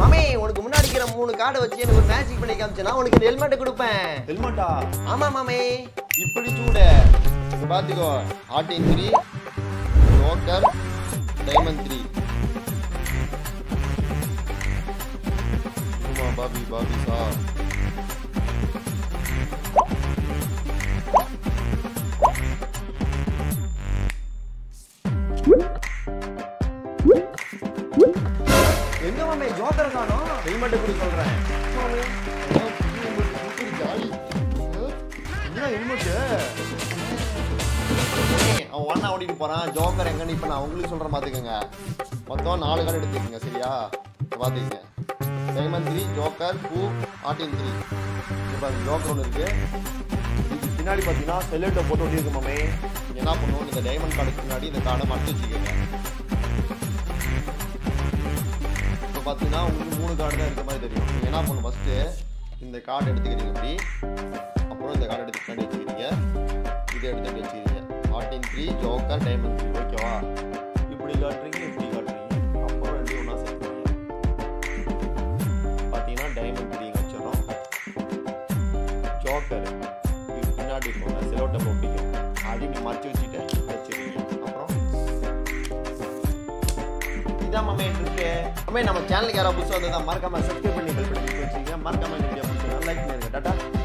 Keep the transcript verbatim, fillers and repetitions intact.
மாமே, உனக்கு முன்னாடி இருக்கிற மூணு கார்டை வச்சு எனக்கு ஒரு மேஜிக் பண்ணி காமிச்சேன்னா உனக்கு இந்த ஹெல்மெட்டை கொடுப்பேன். ஹெல்மெட்டா? ஆமா மாமே. இப்படி சூட பாத்துக்கோ. ஆட்டின் three, joker, diamond three. Bobby Bobby sir எங்க மாமே ஜோக்கர் காணோம். ஹெல்மெட்டை கூட சொல்றேன். அவன் ஒன்னா ஓடிட்டு போறான். ஜோக்கர் எங்கன்னு இப்ப நான் உங்களுக்கு சொல்றேன் பாத்துக்கங்க. மொத்தம் நாலு கார்டு எடுத்துக்கோங்க, சரியா? பாத்துக்கங்க. டைமண்ட் த்ரீ, ஜோக்கர், பூ, ஆட்டின் த்ரீ. இப்போ ஜோக்கர் ஒன்று இருக்கு. இதுக்கு பின்னாடி பார்த்தீங்கன்னா செல்லட்டை போட்டு ஒட்டியிருக்கு மாமே. என்ன பண்ணுவோம், இந்த டைமண்ட் கார்டுக்கு பின்னாடி இந்த கார்டை மறைச்சி வச்சுக்கோங்க. பார்த்தீங்கன்னா உங்களுக்கு மூணு கார்டு தான் இருக்கிற மாதிரி தெரியும். நீங்கள் என்ன பண்ணணும், ஃபஸ்ட்டு இந்த கார்டு எடுத்துக்கிறீங்க இப்படி. அப்புறம் இந்த கார்டு எடுத்து பின்னாடி வச்சுக்கிறீங்க. இதை எடுத்து அப்படி வச்சுக்கிறீங்க. ஆட்டின் த்ரீ, ஜோக்கர், டைமண்ட் த்ரீ. ஓகேவா? இப்படி காட்டுறீங்க, இப்படி காட்டுறீங்க. அப்புறம் ரெண்டு ஒன்றா சேர்த்துறீங்க. பார்த்தீங்கன்னா டைமண்ட் த்ரீ வச்சிடறோம். ஜோக்கர் இப்படி பின்னாடி போங்க, செலோட்டை போட்டிக்கும் அது இப்படி மறைச்சி வச்சுட்டு வச்சுக்கிறீங்க. அப்புறம் இதான் மாமே இருக்கு. நம்ம சேனலுக்கு யாராவது புதுசாக வந்ததா மறக்காம சப்ஸ்கிரைப் பண்ணி பெல் பட்டன் கிளிக் பண்ணிக்கோங்க. மறக்காம வீடியோ பிடிச்சிருந்தா லைக் பண்ணுங்க. டாடா.